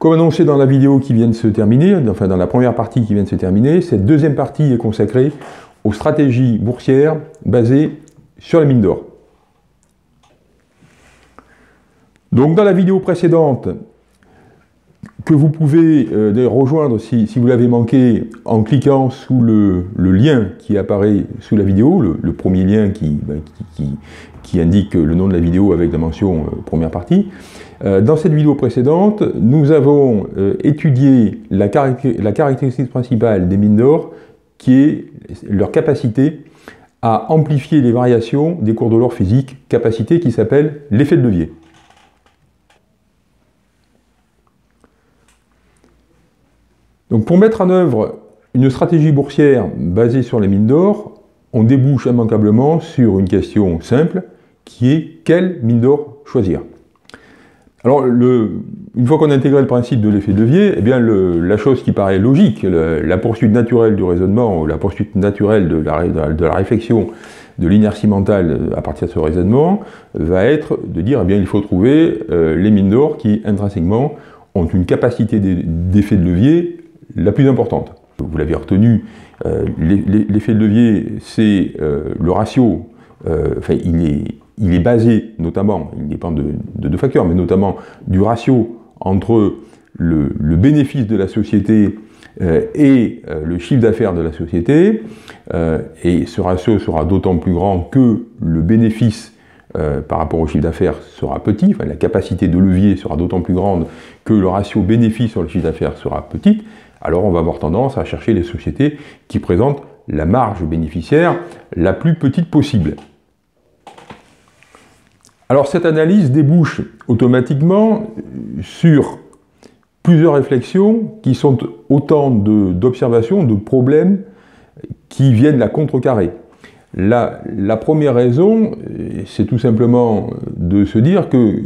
Comme annoncé dans la vidéo qui vient de se terminer, enfin dans la première partie qui vient de se terminer, cette deuxième partie est consacrée aux stratégies boursières basées sur les mines d'or. Donc dans la vidéo précédente, que vous pouvez d'ailleurs rejoindre si vous l'avez manqué en cliquant sous le lien qui apparaît sous la vidéo, le premier lien qui indique le nom de la vidéo avec la mention première partie. Dans cette vidéo précédente, nous avons étudié la caractéristique principale des mines d'or, qui est leur capacité à amplifier les variations des cours de l'or physique, capacité qui s'appelle l'effet de levier. Donc pour mettre en œuvre une stratégie boursière basée sur les mines d'or, on débouche immanquablement sur une question simple, qui est quelle mine d'or choisir. Alors une fois qu'on a intégré le principe de l'effet de levier, eh bien la chose qui paraît logique, la poursuite naturelle du raisonnement, la poursuite naturelle de la réflexion, de l'inertie mentale à partir de ce raisonnement, va être de dire eh bien il faut trouver les mines d'or qui intrinsèquement ont une capacité d'effet de levier la plus importante. Vous l'avez retenu, l'effet de levier, c'est le ratio, enfin il est basé notamment, il dépend de deux facteurs, mais notamment du ratio entre le bénéfice de la société et le chiffre d'affaires de la société, et ce ratio sera d'autant plus grand que le bénéfice par rapport au chiffre d'affaires sera petit, enfin la capacité de levier sera d'autant plus grande que le ratio bénéfice sur le chiffre d'affaires sera petit. Alors on va avoir tendance à chercher les sociétés qui présentent la marge bénéficiaire la plus petite possible. Alors cette analyse débouche automatiquement sur plusieurs réflexions qui sont autant d'observations, de problèmes qui viennent la contrecarrer. La première raison, c'est tout simplement de se dire que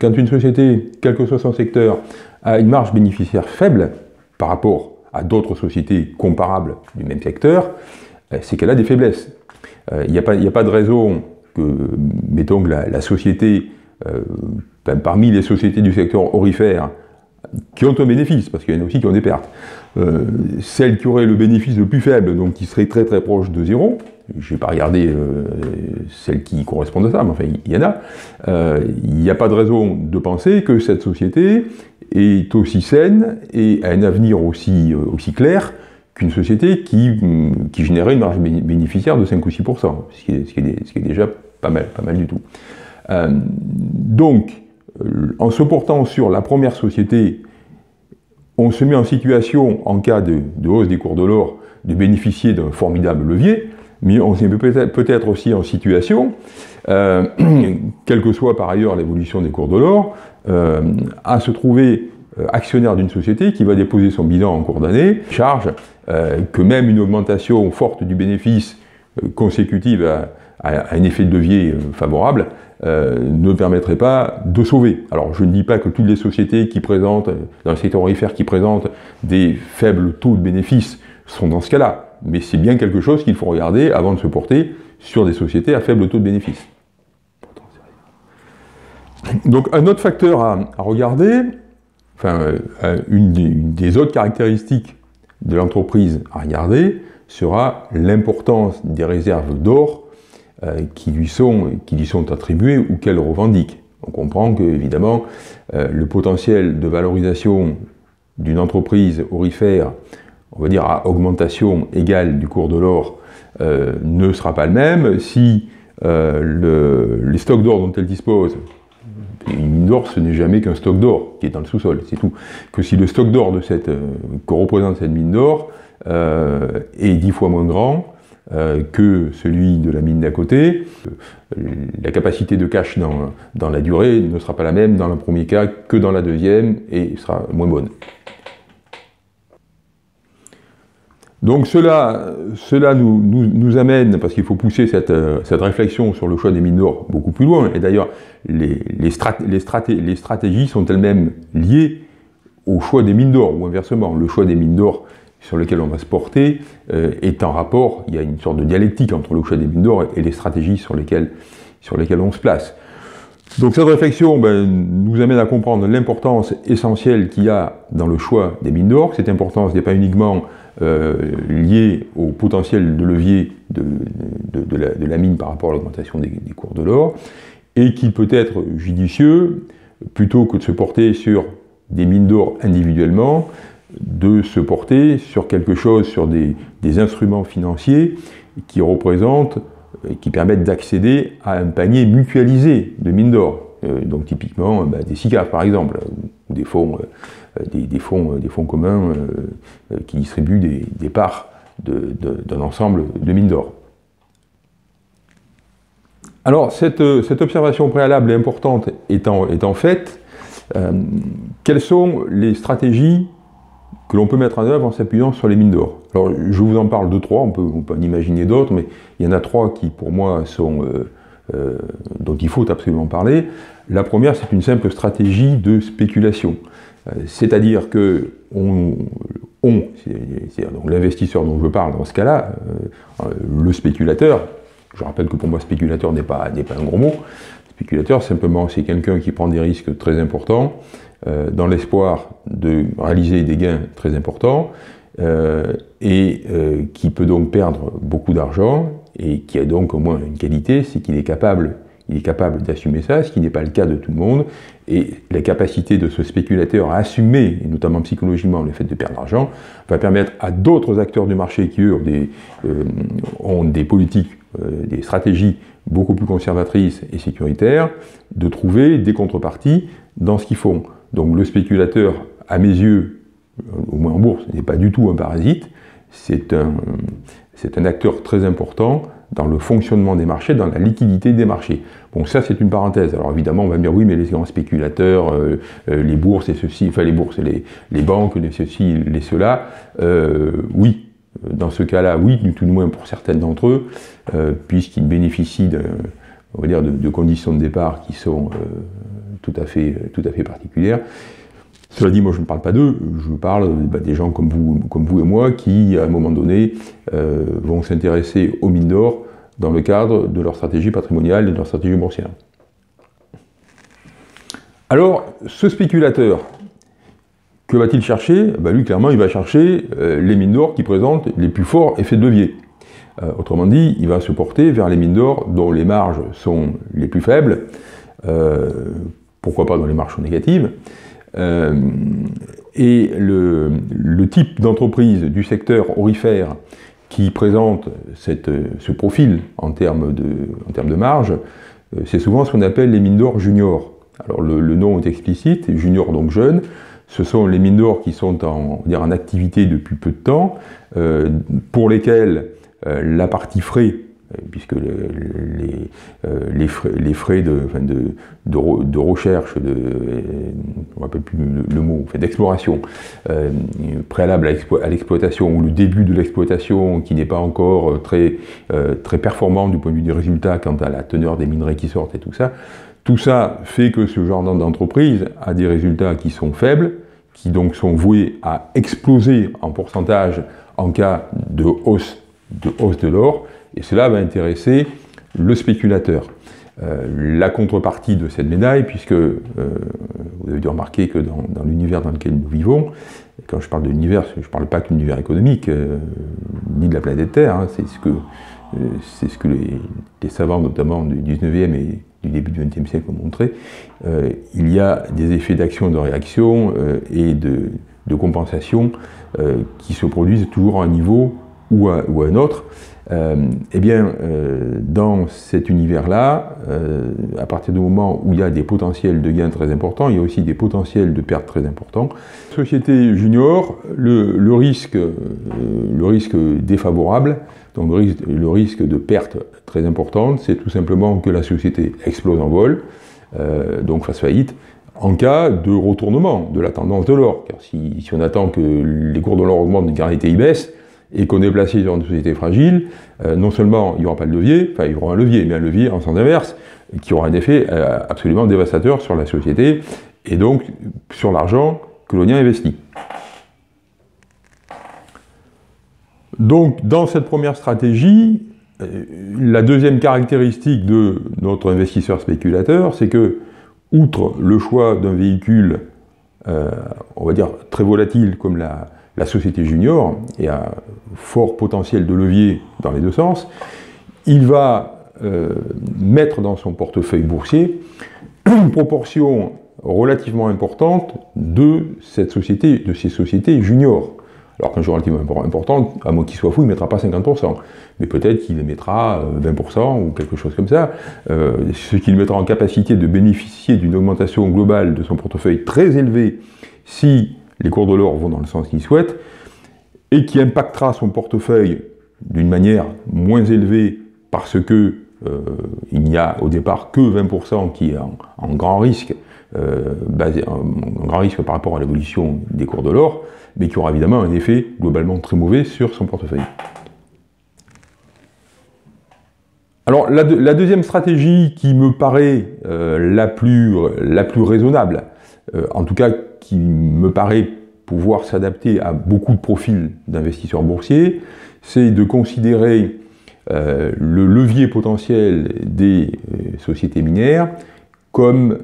quand une société, quel que soit son secteur, a une marge bénéficiaire faible, par rapport à d'autres sociétés comparables du même secteur, c'est qu'elle a des faiblesses. Il n'y a pas de raison que, mettons que la société, parmi les sociétés du secteur aurifère, qui ont un bénéfice, parce qu'il y en a aussi qui ont des pertes, celle qui aurait le bénéfice le plus faible, donc qui serait très très proche de zéro, je n'ai pas regardé celles qui correspondent à ça, mais enfin il y en a, il n'y a pas de raison de penser que cette société est aussi saine et a un avenir aussi clair qu'une société qui générait une marge bénéficiaire de 5 ou 6%, ce qui est déjà pas mal du tout. Donc, en se portant sur la première société, on se met en situation, en cas de hausse des cours de l'or, de bénéficier d'un formidable levier, mais on se met peut-être aussi en situation, quelle que soit par ailleurs l'évolution des cours de l'or, à se trouver actionnaire d'une société qui va déposer son bilan en cours d'année, charge que même une augmentation forte du bénéfice consécutive à un effet de levier favorable ne permettrait pas de sauver. Alors je ne dis pas que toutes les sociétés qui présentent, dans le secteur aurifère qui présentent des faibles taux de bénéfice sont dans ce cas-là, mais c'est bien quelque chose qu'il faut regarder avant de se porter sur des sociétés à faible taux de bénéfice. Donc un autre facteur à regarder, enfin une des autres caractéristiques de l'entreprise à regarder, sera l'importance des réserves d'or qui lui sont attribuées ou qu'elle revendique. On comprend que, évidemment, le potentiel de valorisation d'une entreprise aurifère, on va dire à augmentation égale du cours de l'or, ne sera pas le même si les stocks d'or dont elle dispose, une mine d'or ce n'est jamais qu'un stock d'or qui est dans le sous-sol, c'est tout, que si le stock d'or que représente cette mine d'or est 10 fois moins grand que celui de la mine d'à côté, la capacité de cash dans la durée ne sera pas la même dans le premier cas que dans la deuxième et sera moins bonne. Donc cela nous amène, parce qu'il faut pousser cette réflexion sur le choix des mines d'or beaucoup plus loin, et d'ailleurs les stratégies sont elles-mêmes liées au choix des mines d'or, ou inversement, le choix des mines d'or sur lequel on va se porter est en rapport, il y a une sorte de dialectique entre le choix des mines d'or et les stratégies sur lesquelles on se place. Donc cette réflexion nous amène à comprendre l'importance essentielle qu'il y a dans le choix des mines d'or. Cette importance n'est pas uniquement liée au potentiel de levier de la mine par rapport à l'augmentation des cours de l'or, et qu'il peut être judicieux, plutôt que de se porter sur des mines d'or individuellement, de se porter sur quelque chose, sur des instruments financiers qui représentent, qui permettent d'accéder à un panier mutualisé de mines d'or. Donc typiquement des SICAF par exemple, ou des fonds communs qui distribuent des parts d'un ensemble de mines d'or. Alors cette observation préalable est importante étant faite, quelles sont les stratégies que l'on peut mettre en œuvre en s'appuyant sur les mines d'or? Alors je vous en parle de trois, on peut en imaginer d'autres, mais il y en a trois qui pour moi sont, dont il faut absolument parler. La première, c'est une simple stratégie de spéculation, c'est-à-dire que l'investisseur dont je parle dans ce cas-là, le spéculateur, je rappelle que pour moi spéculateur n'est pas un gros mot, spéculateur simplement c'est quelqu'un qui prend des risques très importants, dans l'espoir de réaliser des gains très importants, qui peut donc perdre beaucoup d'argent, et qui a donc au moins une qualité, c'est qu'il est capable d'assumer ça, ce qui n'est pas le cas de tout le monde, et la capacité de ce spéculateur à assumer, et notamment psychologiquement, le fait de perdre l'argent, va permettre à d'autres acteurs du marché qui, eux, ont des politiques, des stratégies beaucoup plus conservatrices et sécuritaires, de trouver des contreparties dans ce qu'ils font. Donc le spéculateur, à mes yeux, au moins en bourse, n'est pas du tout un parasite, c'est un acteur très important dans le fonctionnement des marchés, dans la liquidité des marchés. Bon, ça c'est une parenthèse. Alors évidemment, on va me dire, oui, mais les grands spéculateurs, les bourses et ceci, enfin les bourses et les banques, les ceci, les cela, oui, dans ce cas-là, oui, tout du moins pour certaines d'entre eux, puisqu'ils bénéficient de conditions de départ qui sont... Tout à fait particulière. Cela dit, moi je ne parle pas d'eux, je parle des gens comme vous et moi qui, à un moment donné, vont s'intéresser aux mines d'or dans le cadre de leur stratégie patrimoniale et de leur stratégie boursière. Alors, ce spéculateur, que va-t-il chercher? Lui, clairement, il va chercher les mines d'or qui présentent les plus forts effets de levier. Autrement dit, il va se porter vers les mines d'or dont les marges sont les plus faibles, pourquoi pas dans les marges négatives, et le type d'entreprise du secteur aurifère qui présente ce profil en termes de marge, c'est souvent ce qu'on appelle les mines d'or juniors. Alors le nom est explicite, junior donc jeune, ce sont les mines d'or qui sont en activité depuis peu de temps, pour lesquelles la partie frais, puisque les frais de recherche, on ne rappelle plus le mot, d'exploration, préalable à l'exploitation, ou le début de l'exploitation qui n'est pas encore très performant du point de vue des résultats quant à la teneur des minerais qui sortent et tout ça fait que ce genre d'entreprise a des résultats qui sont faibles, qui donc sont voués à exploser en pourcentage en cas de hausse de l'or, et cela va intéresser le spéculateur. La contrepartie de cette médaille, puisque vous avez dû remarquer que dans l'univers dans lequel nous vivons, quand je parle de l'univers, je ne parle pas que de l'univers économique, ni de la planète Terre, hein, c'est ce que les savants, notamment du 19e et du début du 20e siècle, ont montré. Il y a des effets d'action, de réaction et de compensation qui se produisent toujours à un niveau ou à un autre. Dans cet univers-là, à partir du moment où il y a des potentiels de gains très importants, il y a aussi des potentiels de pertes très importants. Société junior, le risque défavorable, donc le risque de perte très importante, c'est tout simplement que la société explose en vol, donc fasse faillite, en cas de retournement de la tendance de l'or. Car si on attend que les cours de l'or augmentent, mais qu'en réalité ils baissent, et qu'on est placé dans une société fragile, non seulement il n'y aura pas de levier, enfin il y aura un levier, mais un levier en sens inverse, qui aura un effet absolument dévastateur sur la société, et donc sur l'argent que l'on y a investi. Donc dans cette première stratégie, La deuxième caractéristique de notre investisseur spéculateur, c'est que, outre le choix d'un véhicule, on va dire, très volatile comme la société junior, et à fort potentiel de levier dans les deux sens, il va mettre dans son portefeuille boursier une proportion relativement importante de ces sociétés juniors. Alors qu'un jour relativement important, à moins qu'il soit fou, il ne mettra pas 50%, mais peut-être qu'il mettra 20% ou quelque chose comme ça, ce qui le mettra en capacité de bénéficier d'une augmentation globale de son portefeuille très élevée si les cours de l'or vont dans le sens qu'il souhaite, et qui impactera son portefeuille d'une manière moins élevée parce que il n'y a au départ que 20% qui est en grand risque, en grand risque par rapport à l'évolution des cours de l'or, mais qui aura évidemment un effet globalement très mauvais sur son portefeuille. Alors la deuxième stratégie qui me paraît la plus raisonnable, en tout cas qui me paraît pouvoir s'adapter à beaucoup de profils d'investisseurs boursiers, c'est de considérer le levier potentiel des sociétés minières comme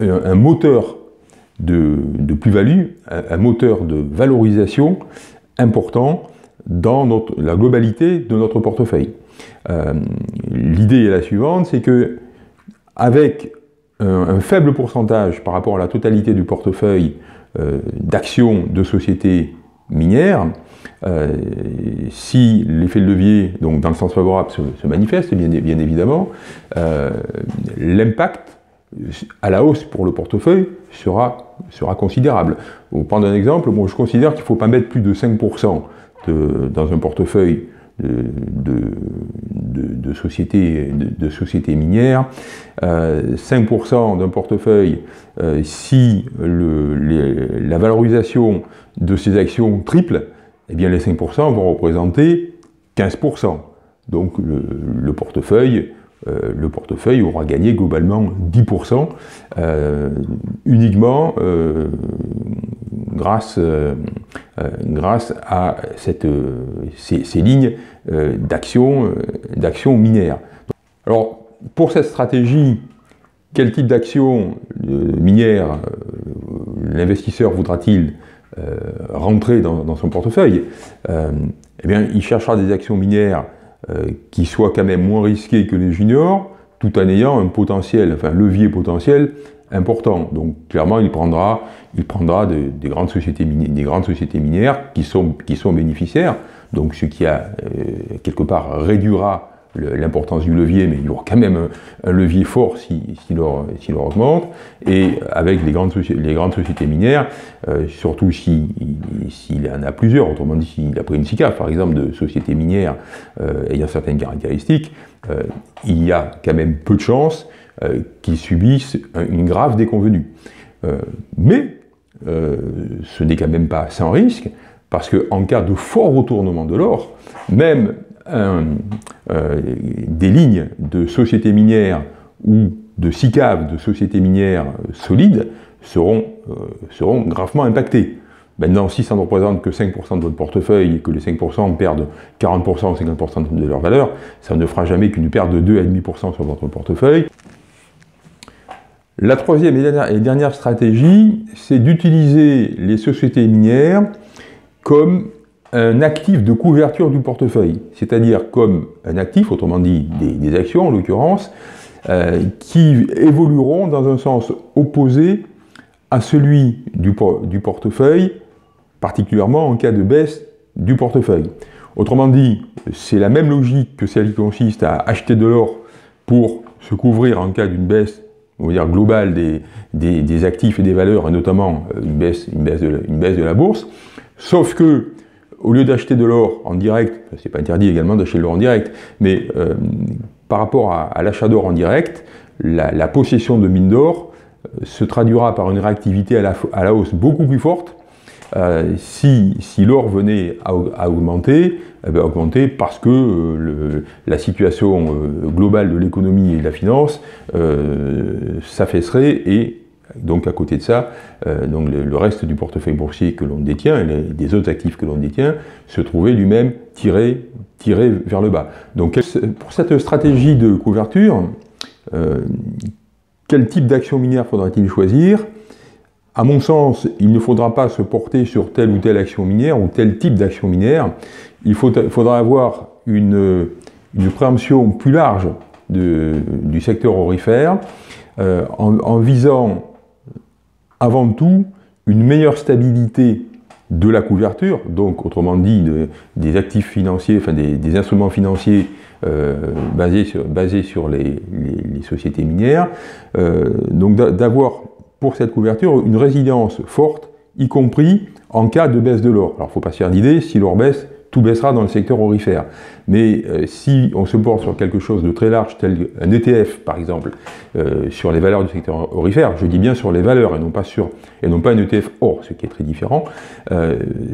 un moteur de plus-value, un moteur de valorisation important dans la globalité de notre portefeuille. L'idée est la suivante, c'est que avec un faible pourcentage par rapport à la totalité du portefeuille d'actions de sociétés minières, si l'effet de levier, donc dans le sens favorable, se manifeste, bien évidemment, l'impact à la hausse pour le portefeuille sera considérable. Pour prendre un exemple, moi je considère qu'il ne faut pas mettre plus de 5% dans un portefeuille de sociétés minières. 5% d'un portefeuille, si la valorisation de ces actions triple, eh bien les 5% vont représenter 15%. Donc le portefeuille aura gagné globalement 10% uniquement grâce à ces lignes d'actions minières. Alors, pour cette stratégie, quel type d'actions minières l'investisseur voudra-t-il rentrer dans son portefeuille? Eh bien, il cherchera des actions minières qui soit quand même moins risqué que les juniors, tout en ayant levier potentiel important. Donc clairement, il prendra des grandes sociétés minières qui sont bénéficiaires, donc ce qui quelque part réduira l'importance du levier, mais il y aura quand même un levier fort s'il augmente, et avec les grandes sociétés minières, surtout s'il en a plusieurs, autrement dit s'il a pris une SICAF par exemple de sociétés minières ayant certaines caractéristiques, il y a quand même peu de chances qu'ils subissent une grave déconvenue. Mais ce n'est quand même pas sans risque, parce qu'en cas de fort retournement de l'or, même des lignes de sociétés minières ou de SICAV de sociétés minières solides seront gravement impactées. Maintenant, si ça ne représente que 5% de votre portefeuille et que les 5% perdent 40% ou 50% de leur valeur, ça ne fera jamais qu'une perte de 2,5% sur votre portefeuille. La troisième et dernière stratégie, c'est d'utiliser les sociétés minières comme un actif de couverture du portefeuille, c'est-à-dire comme un actif, autrement dit des actions en l'occurrence, qui évolueront dans un sens opposé à celui du portefeuille, particulièrement en cas de baisse du portefeuille. Autrement dit, c'est la même logique que celle qui consiste à acheter de l'or pour se couvrir en cas d'une baisse, on va dire globale des actifs et des valeurs, et notamment une baisse de la bourse, sauf que au lieu d'acheter de l'or en direct, c'est pas interdit également d'acheter de l'or en direct, mais par rapport à l'achat d'or en direct, la possession de mines d'or se traduira par une réactivité à la hausse beaucoup plus forte. Si l'or venait à augmenter, parce que la situation globale de l'économie et de la finance s'affaisserait et Donc à côté de ça, donc le reste du portefeuille boursier que l'on détient, et des autres actifs que l'on détient, se trouvait lui-même tiré vers le bas. Donc pour cette stratégie de couverture, quel type d'action minière faudra-t-il choisir? À mon sens, il ne faudra pas se porter sur telle ou telle action minière ou tel type d'action minière. Il faudra avoir une préemption plus large du secteur aurifère, en visant avant tout une meilleure stabilité de la couverture, donc autrement dit des actifs financiers, enfin des instruments financiers basés sur les sociétés minières, donc d'avoir pour cette couverture une résilience forte, y compris en cas de baisse de l'or. Alors il ne faut pas se faire d'idée, si l'or baisse, tout baissera dans le secteur aurifère. Mais si on se porte sur quelque chose de très large, tel un ETF par exemple, sur les valeurs du secteur aurifère, je dis bien sur les valeurs et non pas un ETF or, ce qui est très différent,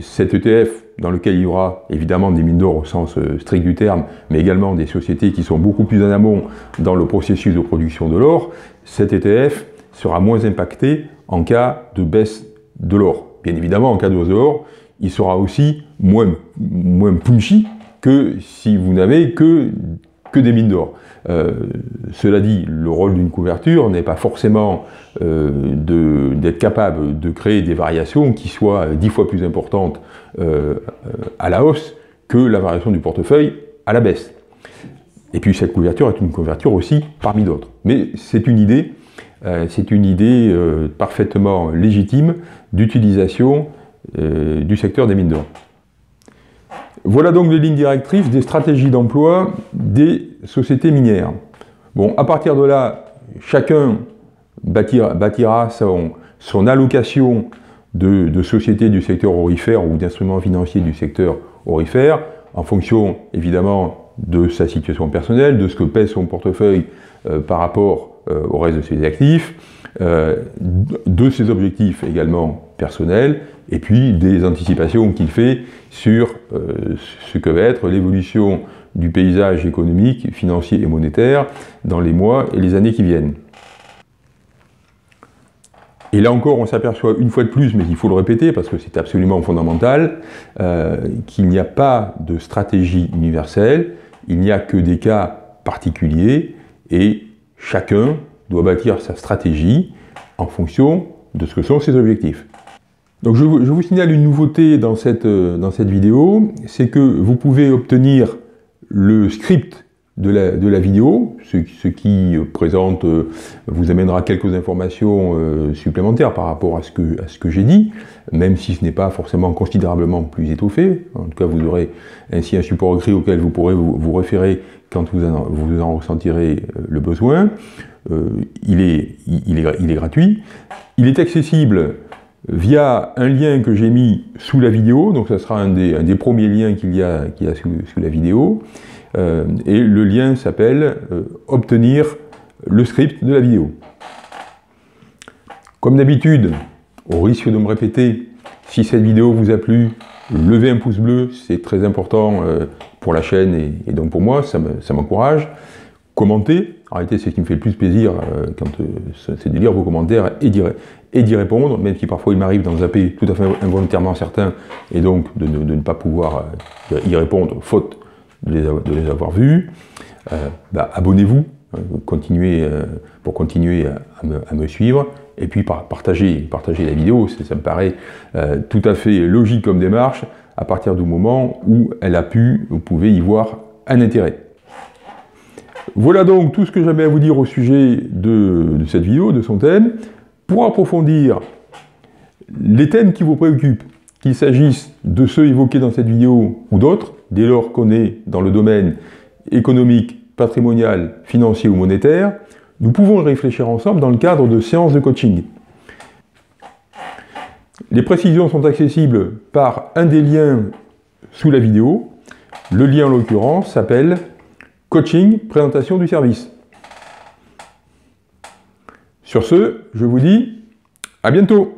cet ETF dans lequel il y aura évidemment des mines d'or au sens strict du terme, mais également des sociétés qui sont beaucoup plus en amont dans le processus de production de l'or, cet ETF sera moins impacté en cas de baisse de l'or. Bien évidemment, en cas de hausse de l'or, il sera aussi moins punchy que si vous n'avez que des mines d'or. Cela dit, le rôle d'une couverture n'est pas forcément d'être capable de créer des variations qui soient 10 fois plus importantes à la hausse que la variation du portefeuille à la baisse. Et puis cette couverture est une couverture aussi parmi d'autres. Mais c'est une idée, parfaitement légitime d'utilisation du secteur des mines d'or. Voilà donc les lignes directrices des stratégies d'emploi des sociétés minières. Bon, à partir de là, chacun bâtira son allocation de sociétés du secteur aurifère ou d'instruments financiers du secteur aurifère, en fonction évidemment de sa situation personnelle, de ce que pèse son portefeuille par rapport au reste de ses actifs, de ses objectifs également personnels, et puis des anticipations qu'il fait sur ce que va être l'évolution du paysage économique, financier et monétaire dans les mois et les années qui viennent. Et là encore, on s'aperçoit une fois de plus, mais il faut le répéter parce que c'est absolument fondamental, qu'il n'y a pas de stratégie universelle, il n'y a que des cas particuliers, et chacun doit bâtir sa stratégie en fonction de ce que sont ses objectifs. Donc je vous signale une nouveauté dans cette vidéo, c'est que vous pouvez obtenir le script de la vidéo, ce qui présente, vous amènera quelques informations supplémentaires par rapport à ce que j'ai dit, même si ce n'est pas forcément considérablement plus étoffé. En tout cas, vous aurez ainsi un support écrit auquel vous pourrez vous référer quand vous en ressentirez le besoin. Il est gratuit. Il est accessible via un lien que j'ai mis sous la vidéo, donc ça sera un des premiers liens qu'il y a sous la vidéo, et le lien s'appelle « Obtenir le script de la vidéo ». Comme d'habitude, au risque de me répéter, si cette vidéo vous a plu, levez un pouce bleu, c'est très important pour la chaîne et donc pour moi, ça m'encourage. Commentez, en réalité c'est ce qui me fait le plus plaisir, c'est de lire vos commentaires et d'y répondre, même si parfois il m'arrive d'en zapper tout à fait involontairement certains, et donc de ne pas pouvoir y répondre, faute de les avoir vus. Abonnez-vous, pour continuer à me suivre, et puis partagez la vidéo, ça me paraît tout à fait logique comme démarche, à partir du moment où vous pouvez y voir un intérêt. Voilà donc tout ce que j'avais à vous dire au sujet de cette vidéo, de son thème. Pour approfondir les thèmes qui vous préoccupent, qu'il s'agisse de ceux évoqués dans cette vidéo ou d'autres, dès lors qu'on est dans le domaine économique, patrimonial, financier ou monétaire, nous pouvons réfléchir ensemble dans le cadre de séances de coaching. Les précisions sont accessibles par un des liens sous la vidéo. Le lien en l'occurrence s'appelle « Coaching, présentation du service ». Sur ce, je vous dis à bientôt.